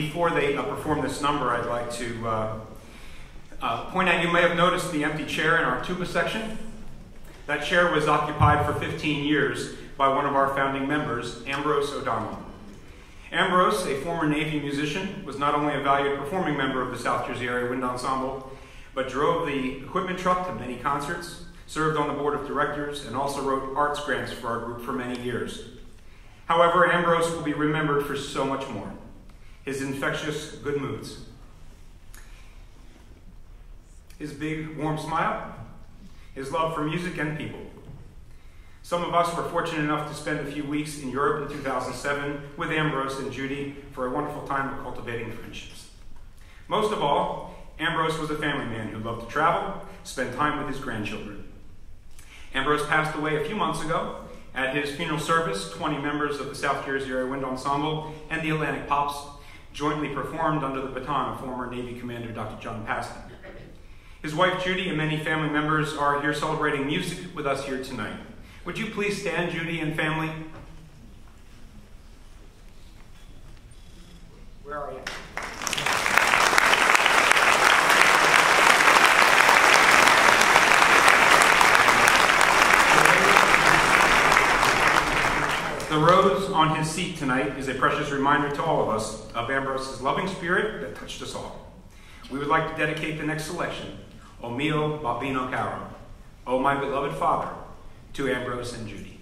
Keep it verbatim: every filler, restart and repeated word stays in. before they uh, perform this number, I'd like to uh, uh, point out, you may have noticed the empty chair in our tuba section. That chair was occupied for fifteen years by one of our founding members, Ambrose O'Donnell. Ambrose, a former Navy musician, was not only a valued performing member of the South Jersey Area Wind Ensemble, but drove the equipment truck to many concerts, served on the board of directors, and also wrote arts grants for our group for many years. However, Ambrose will be remembered for so much more: his infectious good moods, his big warm smile, his love for music and people. Some of us were fortunate enough to spend a few weeks in Europe in two thousand seven with Ambrose and Judy for a wonderful time of cultivating friendships. Most of all, Ambrose was a family man who loved to travel, spend time with his grandchildren. Ambrose passed away a few months ago. At his funeral service, twenty members of the South Jersey Area Wind Ensemble and the Atlantic Pops jointly performed under the baton of former Navy Commander Doctor John Paston. His wife Judy and many family members are here celebrating music with us here tonight. Would you please stand, Judy and family? Where are you? The rose on his seat tonight is a precious reminder to all of us of Ambrose's loving spirit that touched us all. We would like to dedicate the next selection, O Mio Babbino Caro, O My Beloved Father, to Ambrose and Judy.